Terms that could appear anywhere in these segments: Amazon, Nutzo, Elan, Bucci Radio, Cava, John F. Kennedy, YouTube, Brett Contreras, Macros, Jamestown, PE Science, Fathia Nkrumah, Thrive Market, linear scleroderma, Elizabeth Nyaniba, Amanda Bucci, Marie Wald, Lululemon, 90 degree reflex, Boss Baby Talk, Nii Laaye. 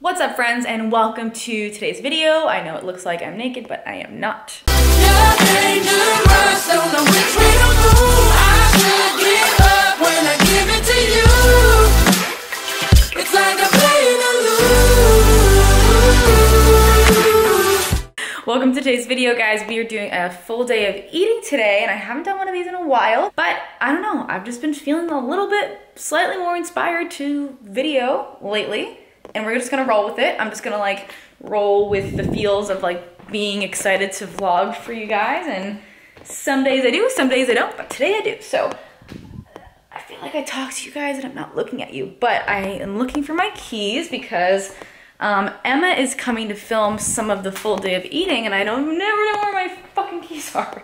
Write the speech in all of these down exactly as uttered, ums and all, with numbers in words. What's up, friends, and welcome to today's video. I know it looks like I'm naked, but I am not. Welcome to today's video, guys. We are doing a full day of eating today, and I haven't done one of these in a while, but I don't know, I've just been feeling a little bit slightly more inspired to video lately, and we're just gonna roll with it. I'm just gonna like roll with the feels of like being excited to vlog for you guys, and some days I do, some days I don't, but today I do. So I feel like I talk to you guys and I'm not looking at you, but I am looking for my keys because Um, Emma is coming to film some of the full day of eating, and I don't never know where my fucking keys are.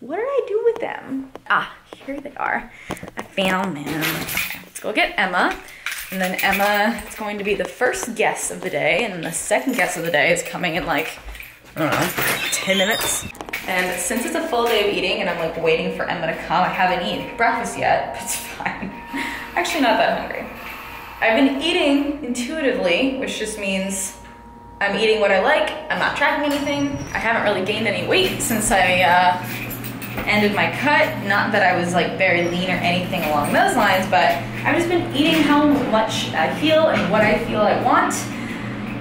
What did I do with them? Ah, here they are. I found them. Okay, let's go get Emma. And then Emma is going to be the first guest of the day, and then the second guest of the day is coming in like, I don't know, ten minutes. And since it's a full day of eating and I'm like waiting for Emma to come, I haven't eaten breakfast yet, but it's fine. Actually not that hungry. I've been eating intuitively, which just means I'm eating what I like, I'm not tracking anything, I haven't really gained any weight since I uh, ended my cut. Not that I was like very lean or anything along those lines, but I've just been eating how much I feel and what I feel I want.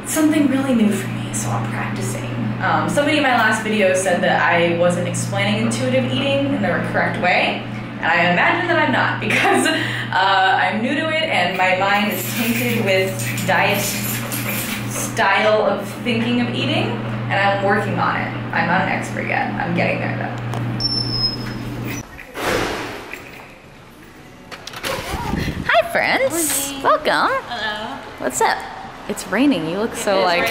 It's something really new for me, so I'm practicing. Um, somebody in my last video said that I wasn't explaining intuitive eating in the correct way. And I imagine that I'm not, because uh, I'm new to it and my mind is tainted with diet style of thinking of eating, and I'm working on it. I'm not an expert yet. I'm getting there though. Hi friends. Morning. Welcome. Hello. What's up? It's raining. You look so like...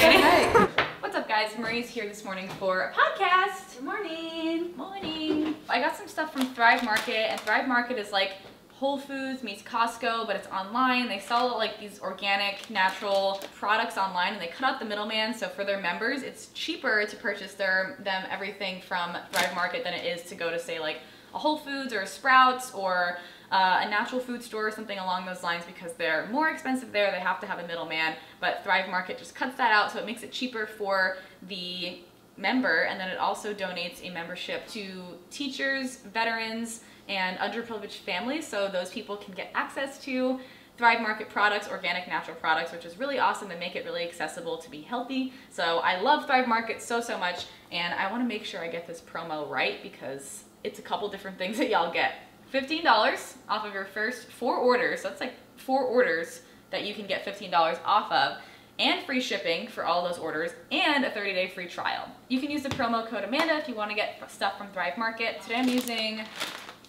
What's up, guys? Marie's here this morning for a podcast. Good morning. Morning. I got some stuff from Thrive Market, and Thrive Market is like Whole Foods meets Costco, but it's online. They sell like these organic, natural products online, and they cut out the middleman. So for their members, it's cheaper to purchase their them everything from Thrive Market than it is to go to, say, like a Whole Foods or a Sprouts or uh, a natural food store or something along those lines, because they're more expensive there. They have to have a middleman, but Thrive Market just cuts that out, so it makes it cheaper for the member, and then it also donates a membership to teachers, veterans, and underprivileged families, so those people can get access to Thrive Market products, organic natural products, which is really awesome and make it really accessible to be healthy. So I love Thrive Market so, so much, and I want to make sure I get this promo right, because it's a couple different things that y'all get. fifteen dollars off of your first four orders, so that's like four orders that you can get fifteen dollars off of, and free shipping for all those orders, and a thirty day free trial. You can use the promo code Amanda if you want to get stuff from Thrive Market. Today I'm using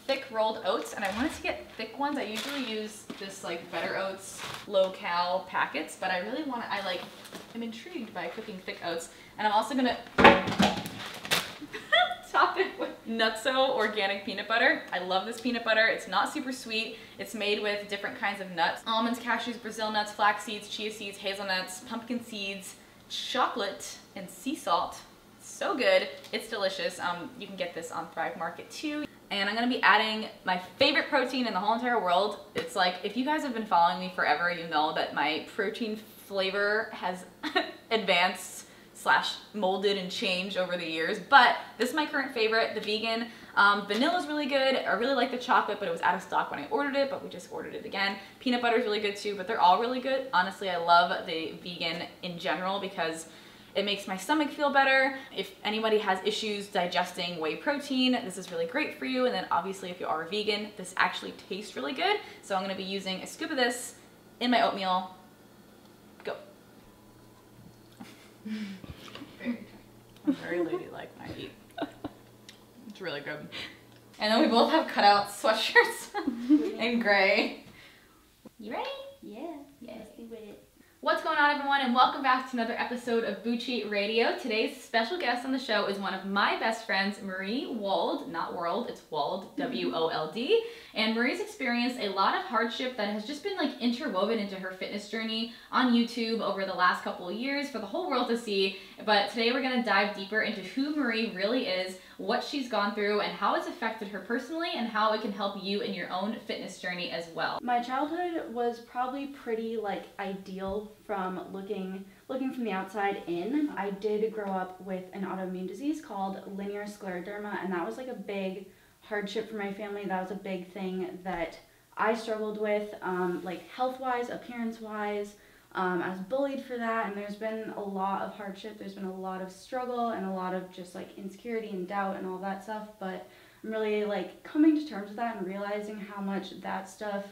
thick rolled oats, and I wanted to get thick ones. I usually use this like Better Oats low-cal packets, but I really want to, I like, I'm intrigued by cooking thick oats, and I'm also gonna top it with Nutzo organic peanut butter. I love this peanut butter. It's not super sweet. It's made with different kinds of nuts: almonds, cashews, Brazil nuts, flax seeds, chia seeds, hazelnuts, pumpkin seeds, chocolate, and sea salt. So good. It's delicious. Um, you can get this on Thrive Market too. And I'm going to be adding my favorite protein in the whole entire world. It's like, if you guys have been following me forever, you know that my protein flavor has advanced slash molded and changed over the years, but this is my current favorite, the vegan. Um, vanilla is really good. I really like the chocolate, but it was out of stock when I ordered it, but we just ordered it again. Peanut butter is really good too, but they're all really good. Honestly, I love the vegan in general because it makes my stomach feel better. If anybody has issues digesting whey protein, this is really great for you. And then obviously if you are a vegan, this actually tastes really good. So I'm gonna be using a scoop of this in my oatmeal. Go. I'm very ladylike when I eat. It's really good. And then we both have cutout sweatshirts in gray. You ready? Yeah. Yeah. Let's do it. What's going on, everyone, and welcome back to another episode of Bucci Radio. Today's special guest on the show is one of my best friends, Marie Wald, not World, it's Wald, W O L D. And Marie's experienced a lot of hardship that has just been like interwoven into her fitness journey on YouTube over the last couple of years for the whole world to see. But today we're gonna dive deeper into who Marie really is, what she's gone through, and how it's affected her personally, and how it can help you in your own fitness journey as well. My childhood was probably pretty like ideal people from looking looking from the outside in. I did grow up with an autoimmune disease called linear scleroderma, and that was like a big hardship for my family. That was a big thing that I struggled with, um, like health-wise, appearance-wise. Um, I was bullied for that, and there's been a lot of hardship. There's been a lot of struggle and a lot of just like insecurity and doubt and all that stuff, but I'm really like coming to terms with that and realizing how much that stuff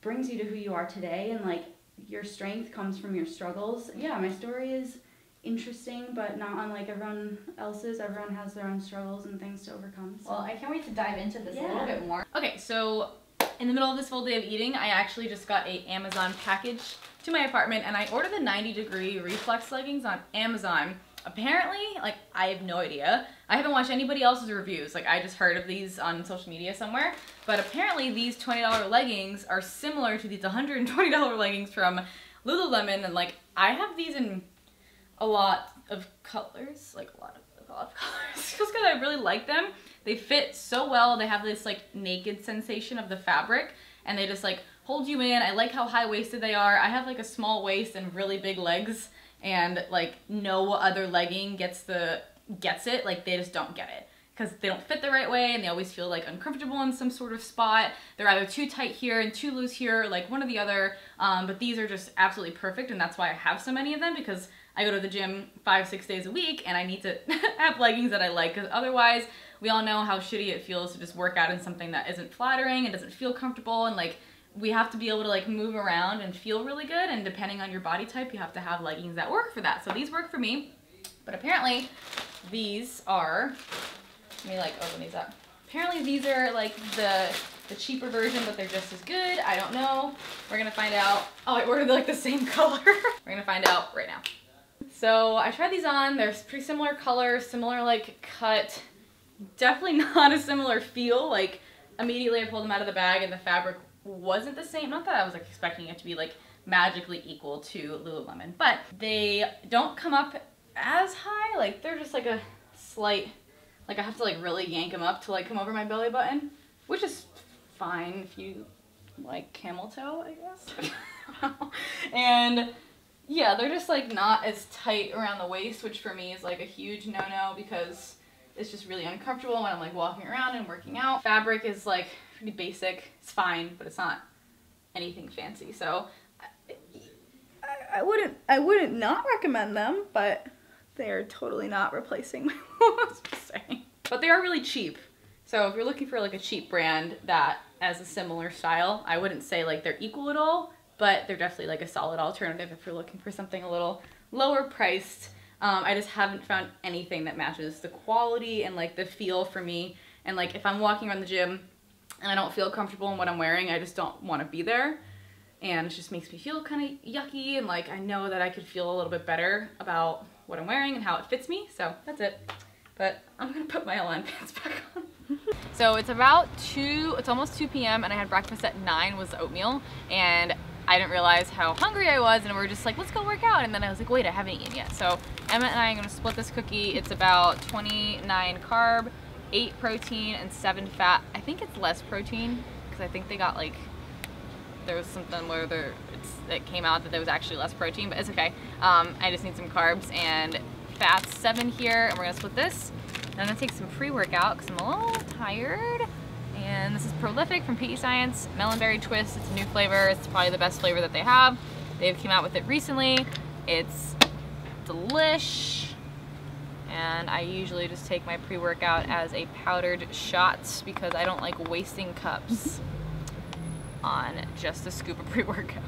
brings you to who you are today, and like your strength comes from your struggles. Yeah, my story is interesting, but not unlike everyone else's. Everyone has their own struggles and things to overcome. So. Well, I can't wait to dive into this yeah. a little bit more. Okay, so in the middle of this full day of eating, I actually just got an Amazon package to my apartment, and I ordered the ninety degree reflex leggings on Amazon. Apparently, like, I have no idea. I haven't watched anybody else's reviews. Like, I just heard of these on social media somewhere. But apparently, these twenty dollar leggings are similar to these one hundred twenty dollar leggings from Lululemon. And, like, I have these in a lot of colors. Like, a lot of, a lot of colors. Just because I really like them. They fit so well. They have this, like, naked sensation of the fabric. And they just, like, hold you in. I like how high-waisted they are. I have, like, a small waist and really big legs. And like no other legging gets the gets it. Like they just don't get it because they don't fit the right way, and they always feel like uncomfortable in some sort of spot. They're either too tight here and too loose here, like one or the other. Um, but these are just absolutely perfect, and that's why I have so many of them, because I go to the gym five, six days a week, and I need to have leggings that I like, because otherwise we all know how shitty it feels to just work out in something that isn't flattering and doesn't feel comfortable, and like we have to be able to like move around and feel really good, and depending on your body type you have to have leggings that work for that. So these work for me, but apparently these are, let me like open these up. Apparently these are like the the cheaper version, but they're just as good. I don't know. We're gonna find out. Oh, I ordered like the same color. We're gonna find out right now. So I tried these on. They're pretty similar color, similar like cut, definitely not a similar feel. Like immediately I pulled them out of the bag and the fabric wasn't the same. Not that I was like expecting it to be like magically equal to Lululemon, but they don't come up as high. Like they're just like a slight, like I have to like really yank them up to like come over my belly button, which is fine if you like camel toe, I guess. And yeah, they're just like not as tight around the waist, which for me is like a huge no-no, because it's just really uncomfortable when I'm like walking around and working out. Fabric is like pretty basic. It's fine, but it's not anything fancy. So I, I, I wouldn't, I wouldn't not recommend them, but they are totally not replacing my what I was saying. But they are really cheap. So if you're looking for like a cheap brand that has a similar style, I wouldn't say like they're equal at all, but they're definitely like a solid alternative if you're looking for something a little lower priced. Um, I just haven't found anything that matches the quality and like the feel for me. And like if I'm walking around the gym and I don't feel comfortable in what I'm wearing, I just don't want to be there. And it just makes me feel kind of yucky, and like I know that I could feel a little bit better about what I'm wearing and how it fits me. So that's it. But I'm going to put my Elan pants back on. So it's about two, it's almost two P M and I had breakfast at nine, was oatmeal, and I didn't realize how hungry I was, and we were just like, let's go work out. And then I was like, wait, I haven't eaten yet. So Emma and I are gonna split this cookie. It's about twenty-nine carb, eight protein, and seven fat. I think it's less protein, because I think they got like, there was something where there, it's, it came out that there was actually less protein, but it's okay. Um, I just need some carbs and fats, seven here, and we're gonna split this. And I'm gonna take some pre-workout, because I'm a little tired. And this is Prolific from P E Science, Melon Berry Twist. It's a new flavor. It's probably the best flavor that they have. They've came out with it recently. It's delish. And I usually just take my pre-workout as a powdered shot, because I don't like wasting cups on just a scoop of pre-workout.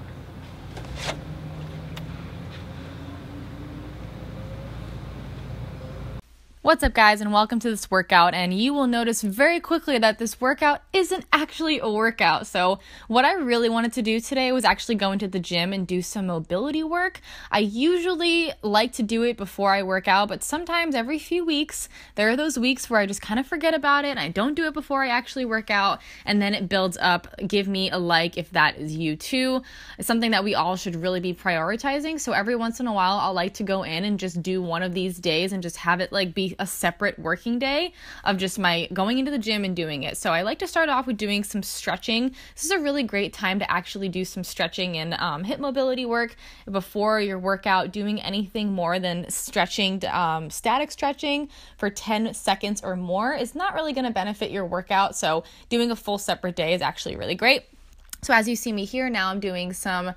What's up guys, and welcome to this workout, and you will notice very quickly that this workout isn't actually a workout. So what I really wanted to do today was actually go into the gym and do some mobility work. I usually like to do it before I work out, but sometimes every few weeks there are those weeks where I just kind of forget about it and I don't do it before I actually work out, and then it builds up. Give me a like if that is you too. It's something that we all should really be prioritizing. So every once in a while I'll like to go in and just do one of these days and just have it like be a, a separate working day of just my going into the gym and doing it. So I like to start off with doing some stretching. This is a really great time to actually do some stretching and um, hip mobility work before your workout, doing anything more than stretching, um, static stretching for ten seconds or more is not really going to benefit your workout. So doing a full separate day is actually really great. So as you see me here now, I'm doing some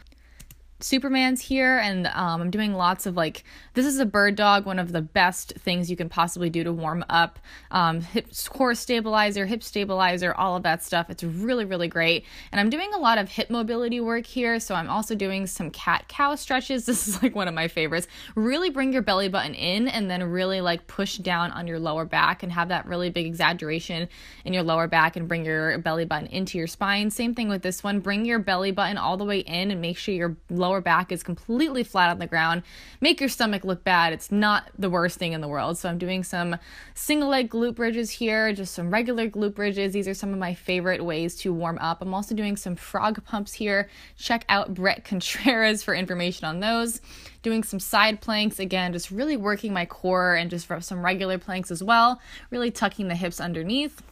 Superman's here, and um, I'm doing lots of like, this is a bird dog, one of the best things you can possibly do to warm up, um, hip core stabilizer, hip stabilizer, all of that stuff. It's really, really great. And I'm doing a lot of hip mobility work here. So I'm also doing some cat cow stretches. This is like one of my favorites. Really bring your belly button in and then really like push down on your lower back and have that really big exaggeration in your lower back and bring your belly button into your spine. Same thing with this one, bring your belly button all the way in and make sure your lower back is completely flat on the ground. Make your stomach look bad. It's not the worst thing in the world. So I'm doing some single leg glute bridges here, just some regular glute bridges. These are some of my favorite ways to warm up. I'm also doing some frog pumps here. Check out Brett Contreras for information on those. Doing some side planks, again, just really working my core, and just some regular planks as well, really tucking the hips underneath.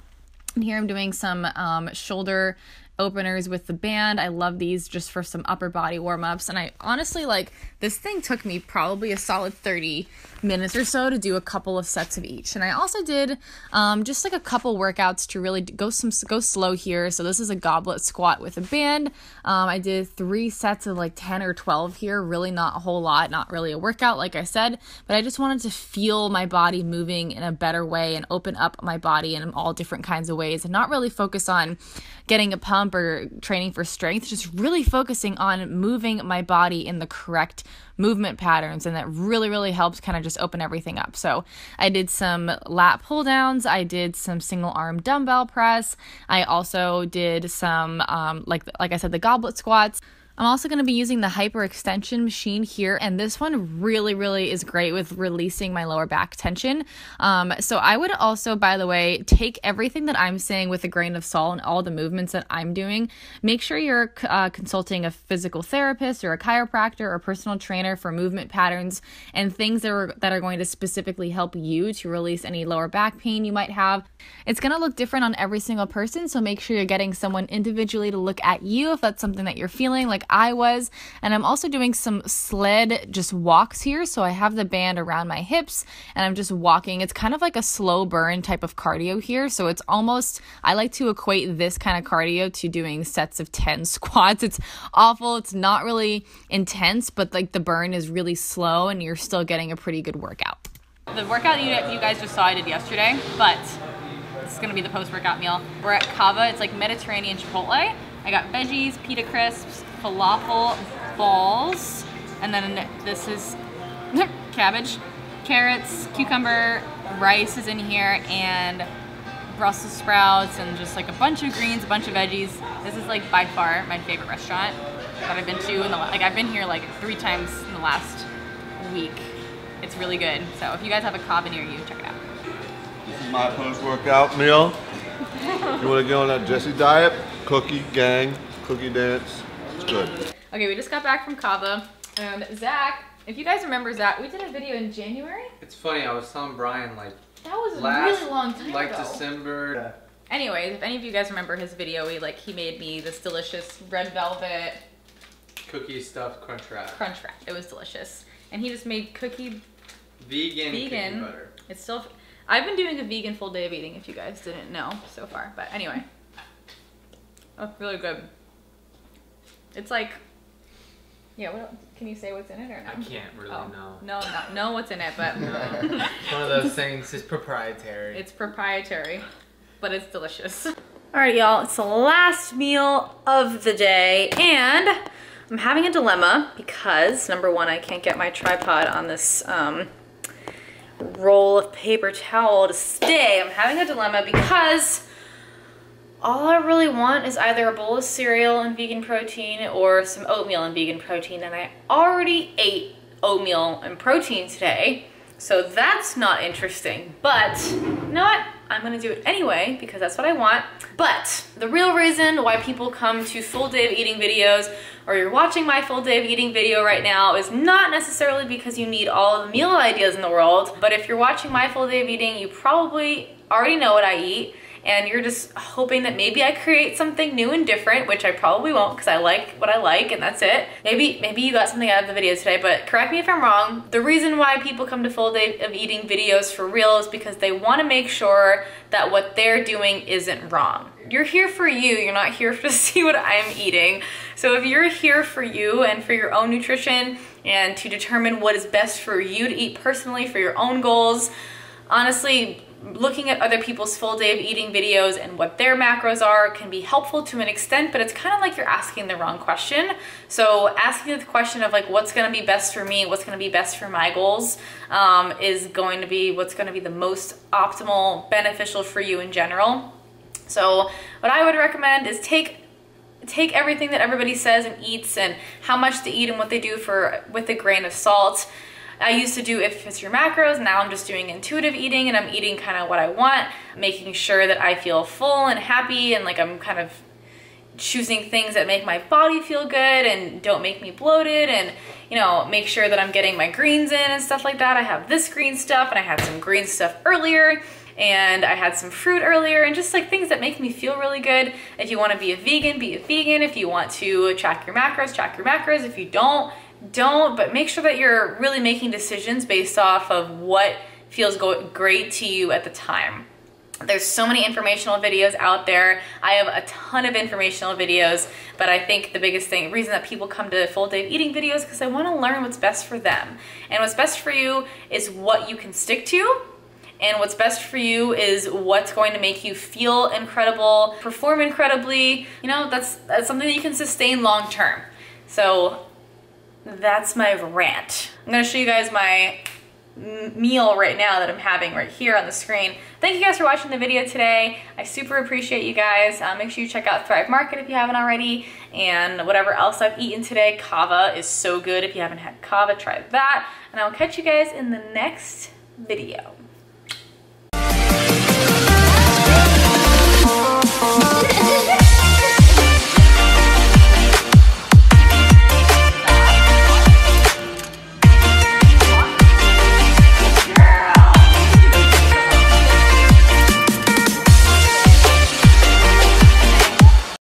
And here I'm doing some um, shoulder openers with the band. I love these just for some upper body warm-ups. And I honestly, like, this thing took me probably a solid thirty minutes or so to do a couple of sets of each. And I also did um, just like a couple workouts to really go some go slow here. So this is a goblet squat with a band. Um, I did three sets of like ten or twelve here. Really not a whole lot, not really a workout, like I said, but I just wanted to feel my body moving in a better way and open up my body in all different kinds of ways and not really focus on getting a pump or training for strength, just really focusing on moving my body in the correct movement patterns. And that really, really helps kind of just open everything up. So I did some lat pull downs. I did some single arm dumbbell press. I also did some, um, like, like I said, the goblet squats. I'm also going to be using the hyperextension machine here, and this one really, really is great with releasing my lower back tension. Um, so I would also, by the way, take everything that I'm saying with a grain of salt and all the movements that I'm doing. Make sure you're uh, consulting a physical therapist or a chiropractor or a personal trainer for movement patterns and things that are, that are going to specifically help you to release any lower back pain you might have. It's going to look different on every single person, so make sure you're getting someone individually to look at you if that's something that you're feeling like I was. And I'm also doing some sled just walks here. So I have the band around my hips and I'm just walking. It's kind of like a slow burn type of cardio here. So it's almost, I like to equate this kind of cardio to doing sets of ten squats. It's awful. It's not really intense, but like the burn is really slow and you're still getting a pretty good workout. The workout that you guys just saw I did yesterday, but it's going to be the post-workout meal. We're at Cava. It's like Mediterranean Chipotle. I got veggies, pita crisps, falafel balls, and then this is cabbage, carrots, cucumber, rice is in here, and Brussels sprouts, and just like a bunch of greens, a bunch of veggies. This is like by far my favorite restaurant that I've been to in the, like I've been here like three times in the last week. It's really good. So if you guys have a Cava near you, check it out. This is my post-workout meal. You want to get on that Jesse diet? Cookie gang, cookie dance, it's good. Okay, we just got back from Cava, and Zach, if you guys remember Zach, we did a video in January. It's funny, I was telling Brian like that was last, a really long time like ago. Like December. Yeah. Anyways, if any of you guys remember his video, we like he made me this delicious red velvet cookie stuffed crunch wrap. Crunch wrap, it was delicious, and he just made cookie vegan. Vegan cookie butter. It's still. I've been doing a vegan full day of eating. If you guys didn't know so far, but anyway. Oh, really good. It's like, yeah, what, can you say what's in it or no? I can't really oh. know. No, not know what's in it, but. No. It's one of those things, it's proprietary. It's proprietary, but it's delicious. All right, y'all, it's the last meal of the day, and I'm having a dilemma because, number one, I can't get my tripod on this um, roll of paper towel to stay. I'm having a dilemma because all I really want is either a bowl of cereal and vegan protein or some oatmeal and vegan protein, and I already ate oatmeal and protein today, so that's not interesting. But you know what? I'm gonna do it anyway because that's what I want. But the real reason why people come to full day of eating videos, or you're watching my full day of eating video right now, is not necessarily because you need all the meal ideas in the world. But if you're watching my full day of eating, you probably already know what I eat, and you're just hoping that maybe I create something new and different, which I probably won't because I like what I like and that's it. Maybe maybe you got something out of the video today, but correct me if I'm wrong. The reason why people come to full day of eating videos for real is because they want to make sure that what they're doing isn't wrong. You're here for you, you're not here to see what I'm eating. So if you're here for you and for your own nutrition and to determine what is best for you to eat personally for your own goals, honestly, looking at other people's full day of eating videos and what their macros are can be helpful to an extent, but it's kind of like you're asking the wrong question. So asking the question of like, what's going to be best for me, what's going to be best for my goals, um, is going to be what's going to be the most optimal, beneficial for you in general. So what I would recommend is take take everything that everybody says and eats and how much they eat and what they do for with a grain of salt. I used to do if it's your macros, now I'm just doing intuitive eating and I'm eating kind of what I want, making sure that I feel full and happy and like I'm kind of choosing things that make my body feel good and don't make me bloated, and you know, make sure that I'm getting my greens in and stuff like that. I have this green stuff and I had some green stuff earlier and I had some fruit earlier, and just like things that make me feel really good. If you want to be a vegan, be a vegan. If you want to track your macros, track your macros. If you don't, don't, but make sure that you're really making decisions based off of what feels go great to you at the time. There's so many informational videos out there. I have a ton of informational videos, but I think the biggest thing, reason that people come to full day of eating videos, because they want to learn what's best for them. And what's best for you is what you can stick to. And what's best for you is what's going to make you feel incredible, perform incredibly. You know, that's, that's something that you can sustain long term. So that's my rant. I'm gonna show you guys my meal right now that I'm having right here on the screen. Thank you guys for watching the video today. I super appreciate you guys. Uh, make sure you check out Thrive Market if you haven't already, and whatever else I've eaten today. Cava is so good. If you haven't had Cava, try that. And I'll catch you guys in the next video.